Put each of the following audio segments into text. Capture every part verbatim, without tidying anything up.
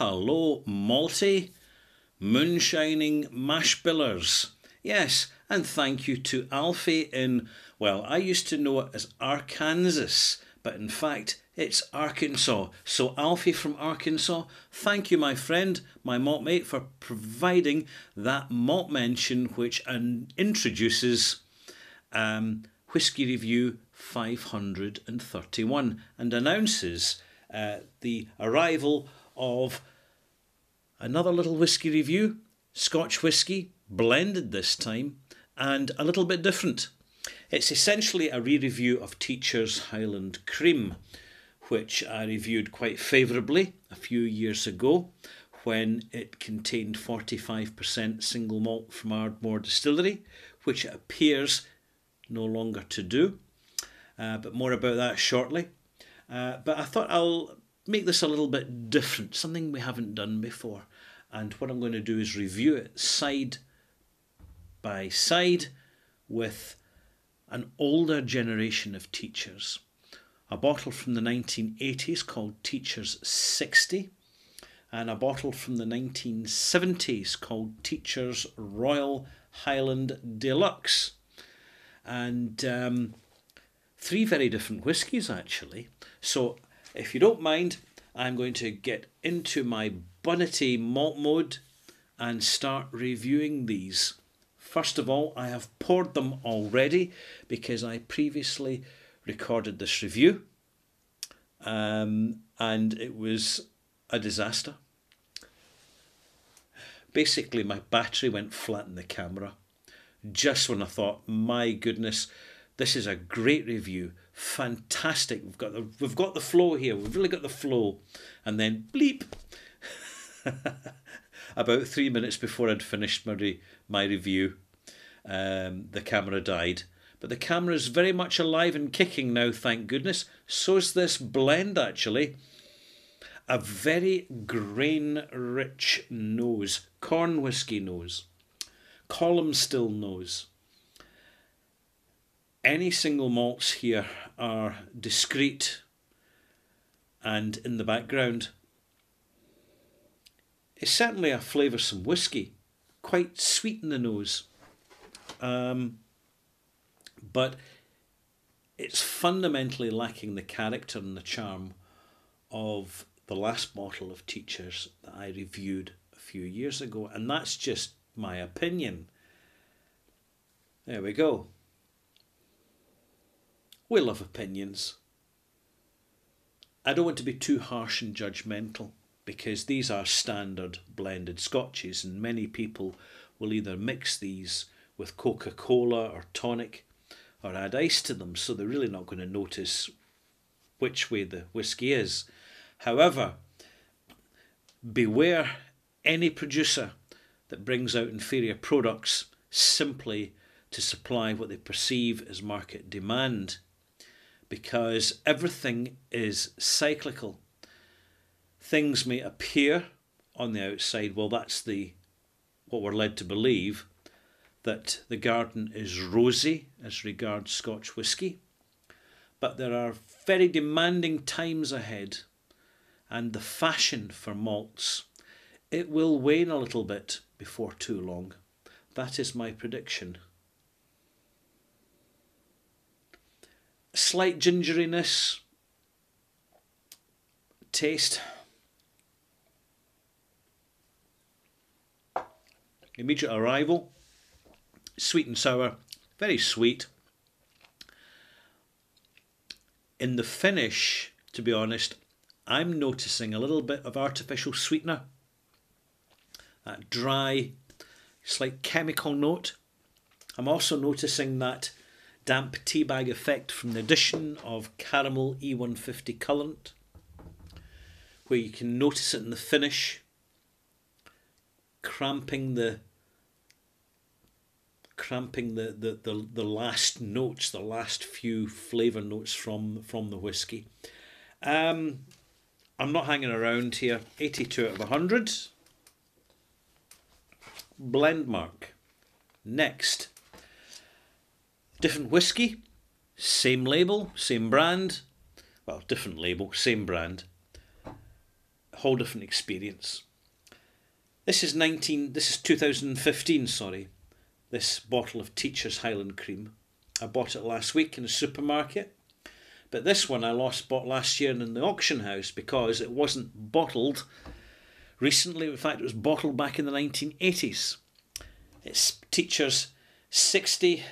hello, malty, moonshining mash billers. Yes, and thank you to Alfie in, well, I used to know it as Arkansas, but in fact, it's Arkansas. So Alfie from Arkansas, thank you, my friend, my malt mate, for providing that malt mention which introduces um, Whisky Review five hundred thirty-one and announces uh, the arrival of another little whisky review, Scotch whisky, blended this time, and a little bit different. It's essentially a re-review of Teacher's Highland Cream, which I reviewed quite favourably a few years ago when it contained forty-five percent single malt from Ardmore Distillery, which it appears no longer to do, uh, but more about that shortly. Uh, but I thought I'll make this a little bit different, something we haven't done before. And what I'm going to do is review it side by side with an older generation of teachers. A bottle from the nineteen eighties called Teacher's sixty, and a bottle from the nineteen seventies called Teacher's Royal Highland Deluxe. And um, three very different whiskies, actually. So if you don't mind, I'm going to get into my Bunnety malt mode and start reviewing these. First of all, I have poured them already because I previously recorded this review um, and it was a disaster. Basically, my battery went flat in the camera just when I thought, my goodness, this is a great review, fantastic, we've got the, we've got the flow here, we've really got the flow, and then bleep. About three minutes before I'd finished my, my review, um, the camera died. But the camera is very much alive and kicking now, thank goodness. So is this blend, actually. A very grain-rich nose, corn whisky nose, column still nose. Any single malts here are discreet and in the background. It's certainly a flavoursome whisky, quite sweet in the nose, um, but it's fundamentally lacking the character and the charm of the last bottle of Teacher's that I reviewed a few years ago, and that's just my opinion. There we go. We love opinions. I don't want to be too harsh and judgmental, because these are standard blended scotches and many people will either mix these with Coca-Cola or tonic or add ice to them, so they're really not going to notice which way the whisky is. However, beware any producer that brings out inferior products simply to supply what they perceive as market demand, because everything is cyclical. Things may appear on the outside, well, that's the what we're led to believe, that the garden is rosy as regards Scotch whisky, but there are very demanding times ahead, and the fashion for malts, it will wane a little bit before too long. That is my prediction. Slight gingeriness, taste. Immediate arrival, sweet and sour, very sweet. In the finish, to be honest, I'm noticing a little bit of artificial sweetener. That dry, slight chemical note. I'm also noticing that damp teabag effect from the addition of caramel E one fifty colorant, where you can notice it in the finish, cramping the cramping the, the, the, the last notes, the last few flavour notes from, from the whisky. Um, I'm not hanging around here. eighty-two out of one hundred. Blend mark. Next. Different whisky. Same label, same brand. Well, different label, same brand. whole different experience. This is nineteen. This is two thousand fifteen. Sorry, this bottle of Teacher's Highland Cream. I bought it last week in a supermarket, but this one I lost bought last year in the auction house because it wasn't bottled recently. In fact, it was bottled back in the nineteen eighties. It's Teacher's sixty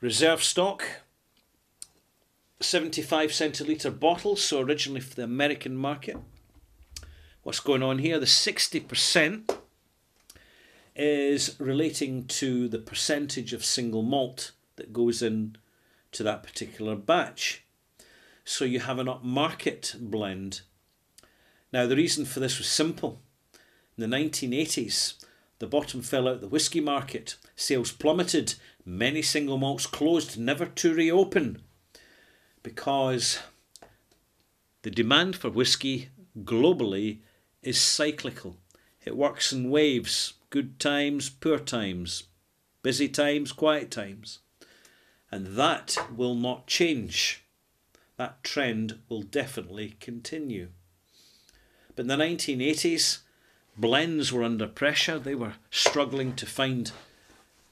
reserve stock, seventy-five centilitre bottle, so originally for the American market. What's going on here? The sixty percent is relating to the percentage of single malt that goes in to that particular batch. So you have an upmarket blend. Now the reason for this was simple. In the nineteen eighties, the bottom fell out the whisky market. Sales plummeted. Many single malts closed, never to reopen, because the demand for whisky globally is cyclical. It works in waves. Good times, poor times. Busy times, quiet times. And that will not change. That trend will definitely continue. But in the nineteen eighties, blends were under pressure. They were struggling to find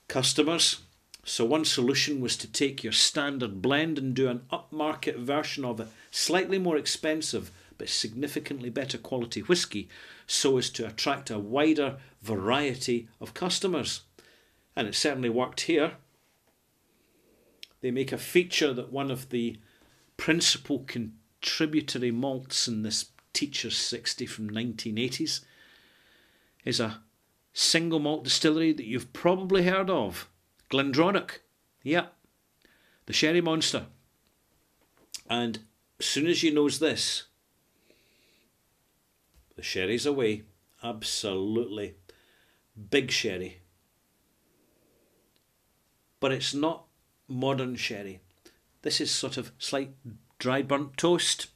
customers. So one solution was to take your standard blend and do an upmarket version of it, slightly more expensive, but significantly better quality whisky, so as to attract a wider variety of customers. And it certainly worked here. They make a feature that one of the principal contributory malts in this Teacher's sixty from nineteen eighties is a single malt distillery that you've probably heard of, Glendronach. Yeah, the sherry monster. And as soon as you knows this, the sherry's away. Absolutely big sherry, but it's not modern sherry. This is sort of slight dry burnt toast,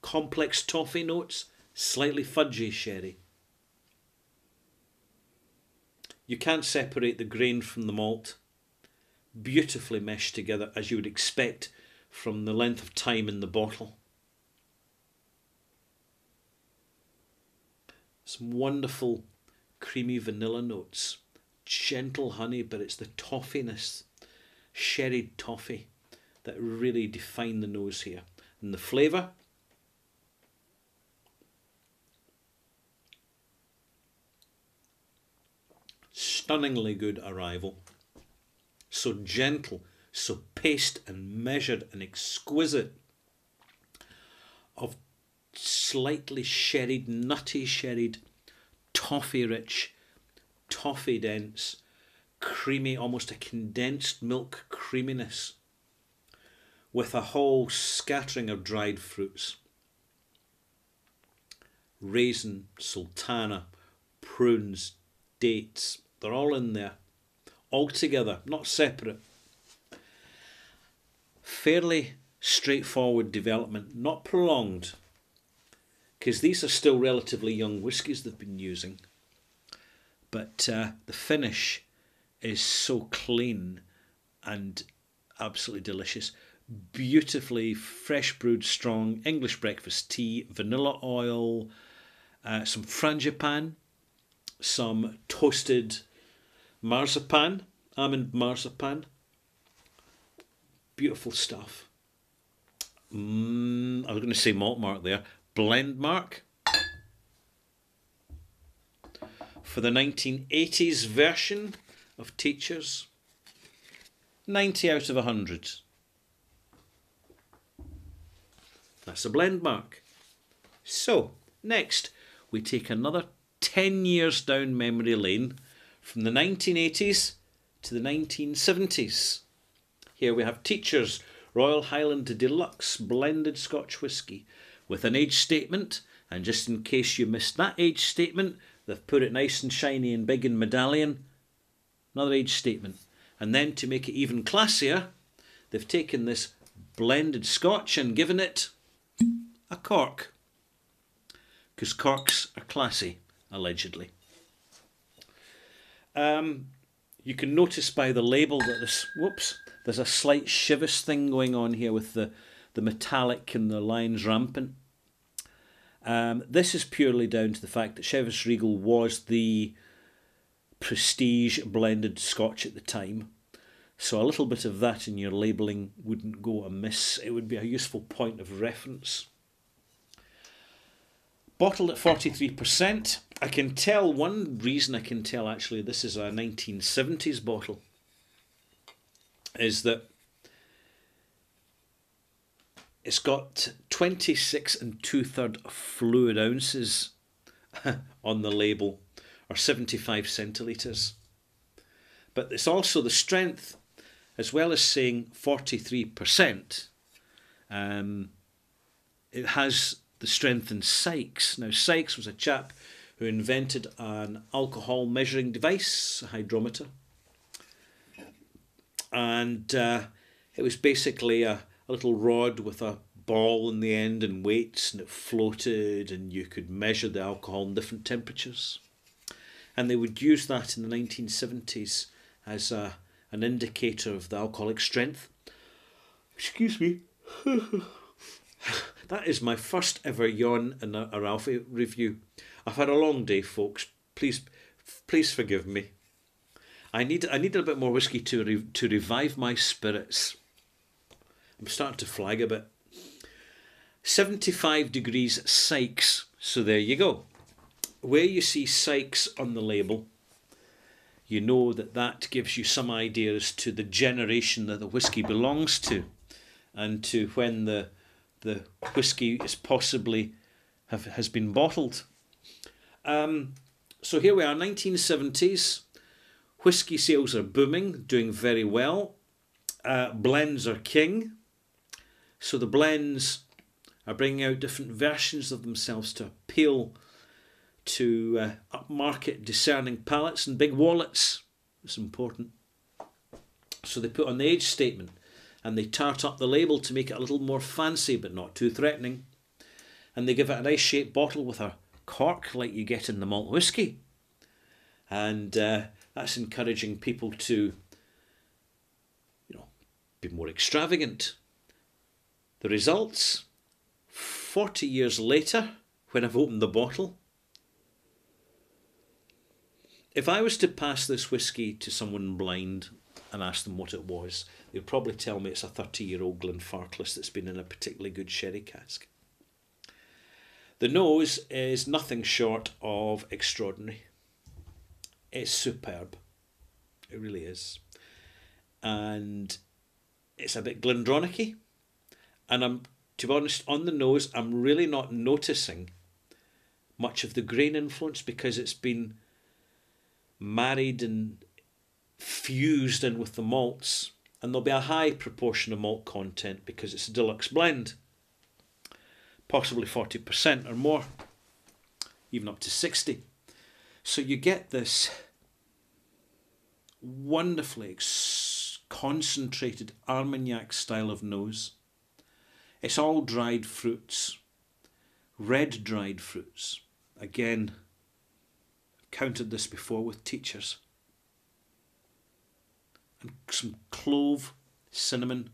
complex toffee notes, slightly fudgy sherry. You can't separate the grain from the malt. Beautifully meshed together, as you would expect from the length of time in the bottle. Some wonderful creamy vanilla notes. Gentle honey, but it's the toffiness, sherried toffee, that really define the nose here. And the flavour, stunningly good arrival. So gentle, so paced and measured and exquisite, of slightly sherried, nutty sherried, toffee rich, toffee dense, creamy, almost a condensed milk creaminess, with a whole scattering of dried fruits. Raisin, sultana, prunes, dates, they're all in there, all together, not separate. Fairly straightforward development, not prolonged, because these are still relatively young whiskies they've been using. But uh, the finish is so clean and absolutely delicious. Beautifully fresh brewed strong English breakfast tea, vanilla oil, uh, some frangipan, some toasted marzipan, almond marzipan. Beautiful stuff. Mm, I was going to say malt mark there. Blend mark. For the nineteen eighties version of Teacher's, ninety out of one hundred. That's a blend mark. So, next, we take another ten years down memory lane, from the nineteen eighties to the nineteen seventies. Here we have Teacher's Royal Highland Deluxe Blended Scotch Whisky, with an age statement, and just in case you missed that age statement, they've put it nice and shiny and big in medallion. Another age statement. And then to make it even classier, they've taken this blended scotch and given it a cork. Because corks are classy, allegedly. Um, you can notice by the label that this, whoops, there's a slight shivers thing going on here with the, the metallic and the lines rampant. Um, this is purely down to the fact that Chivas Regal was the prestige blended Scotch at the time. So a little bit of that in your labelling wouldn't go amiss. It would be a useful point of reference. Bottled at forty-three percent. I can tell, one reason I can tell actually this is a nineteen seventies bottle is that it's got twenty-six and two-thirds fluid ounces on the label, or seventy-five centilitres. But it's also the strength, as well as saying forty-three percent, um, it has the strength in Sykes. Now, Sykes was a chap who invented an alcohol measuring device, a hydrometer. And uh, it was basically a, a little rod with a ball in the end and weights, and it floated, and you could measure the alcohol in different temperatures. And they would use that in the nineteen seventies as a, an indicator of the alcoholic strength. Excuse me. That is my first ever yawn in a, a Ralphie review. I've had a long day, folks. Please, please forgive me. I need I need a bit more whiskey to re, to revive my spirits. I'm starting to flag a bit. seventy-five degrees Sykes. So there you go. Where you see Sykes on the label, you know that that gives you some idea as to the generation that the whiskey belongs to, and to when the the whiskey is possibly have has been bottled. Um, so here we are, nineteen seventies. Whiskey sales are booming, doing very well. Uh, blends are king. So the blends are bringing out different versions of themselves to appeal to uh, upmarket discerning palates and big wallets. It's important. So they put on the age statement and they tart up the label to make it a little more fancy but not too threatening. And they give it a nice shaped bottle with a cork like you get in the malt whisky. And uh, that's encouraging people to, you know, be more extravagant. The results, forty years later, when I've opened the bottle, if I was to pass this whiskey to someone blind and ask them what it was, they'd probably tell me it's a thirty-year-old Glenfarclas that's been in a particularly good sherry cask. The nose is nothing short of extraordinary. It's superb. It really is. And it's a bit Glendronach-y. And I'm, to be honest, on the nose, I'm really not noticing much of the grain influence because it's been married and fused in with the malts, and there'll be a high proportion of malt content because it's a deluxe blend, possibly forty percent or more, even up to sixty. So you get this wonderfully concentrated Armagnac style of nose. It's all dried fruits, red dried fruits. Again, counted this before with Teacher's, and some clove, cinnamon,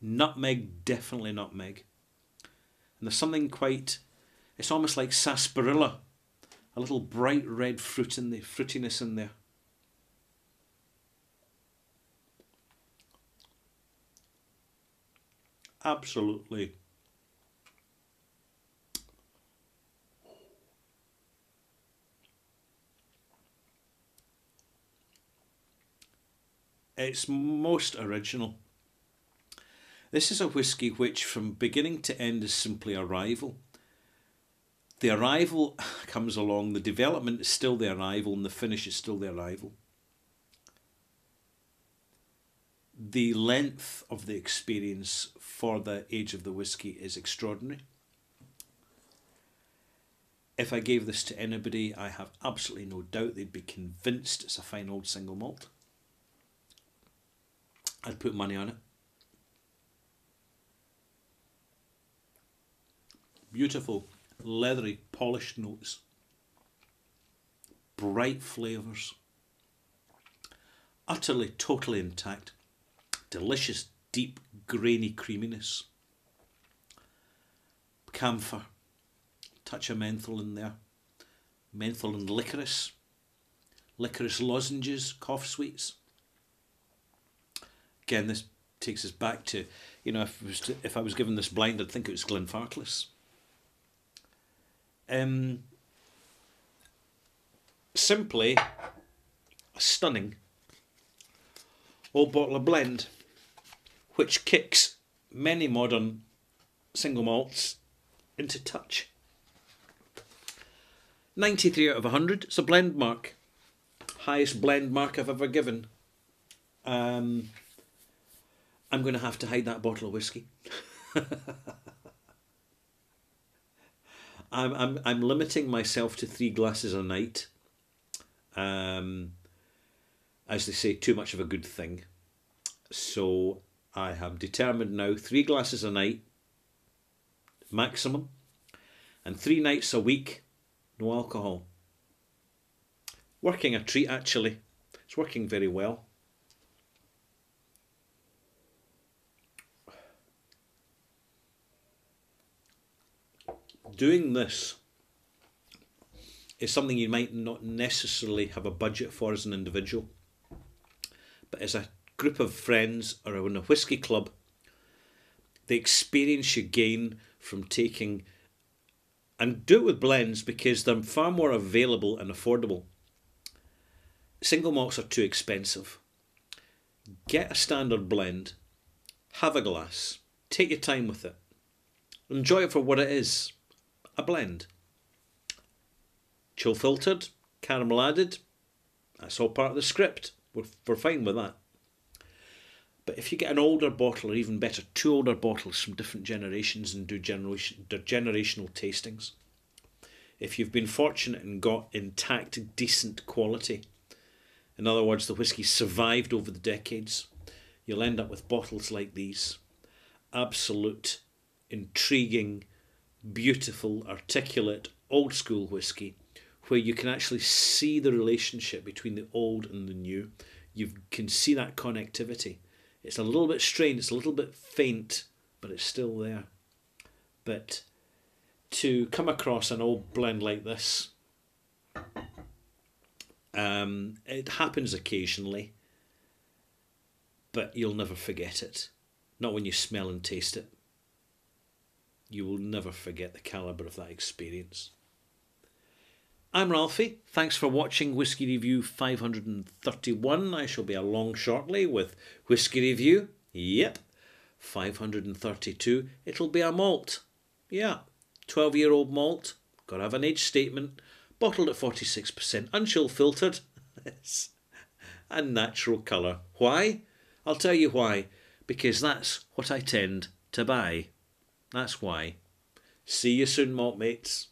nutmeg, definitely nutmeg, and there's something quite, it's almost like sarsaparilla, a little bright red fruit in the fruitiness in there. Absolutely it's most original. This is a whisky which from beginning to end is simply a rival. The arrival comes along, the development is still the arrival, and the finish is still the arrival. The length of the experience for the age of the whisky is extraordinary. If I gave this to anybody, I have absolutely no doubt they'd be convinced it's a fine old single malt. I'd put money on it. Beautiful, leathery, polished notes. Bright flavours. Utterly, totally intact. Delicious, deep, grainy creaminess. Camphor. touch of menthol in there. Menthol and licorice. Licorice lozenges, cough sweets. Again, this takes us back to, you know, if, it was to, if I was given this blind, I'd think it was Glenfarclas. Um, simply a stunning old bottle of blend, which kicks many modern single malts into touch. ninety-three out of one hundred, it's a blend mark. Highest blend mark I've ever given. Um, I'm going to have to hide that bottle of whiskey. I'm, I'm, I'm limiting myself to three glasses a night. Um, as they say, too much of a good thing. So I have determined now three glasses a night maximum, and three nights a week, no alcohol. Working a treat, actually. It's working very well. Doing this is something you might not necessarily have a budget for as an individual, but as a group of friends or in a whisky club, the experience you gain from taking, and do it with blends because they're far more available and affordable. Single malts are too expensive. Get a standard blend, have a glass, take your time with it, enjoy it for what it is, a blend. Chill filtered, caramel added, that's all part of the script, we're, we're fine with that. But if you get an older bottle, or even better, two older bottles from different generations and do generation, generational tastings, if you've been fortunate and got intact, decent quality, in other words, the whiskey survived over the decades, you'll end up with bottles like these. Absolute, intriguing, beautiful, articulate, old-school whiskey, where you can actually see the relationship between the old and the new. You can see that connectivity. It's a little bit strained, it's a little bit faint, but it's still there. But to come across an old blend like this, um, it happens occasionally, but you'll never forget it. Not when you smell and taste it. You will never forget the calibre of that experience. I'm Ralphie, thanks for watching Whisky Review five hundred thirty-one. I shall be along shortly with Whisky Review, yep, five hundred thirty-two. It'll be a malt, yeah, twelve year old malt, gotta have an age statement, bottled at forty-six percent, unchill filtered, and natural colour. Why? I'll tell you why, because that's what I tend to buy. That's why. See you soon, malt mates.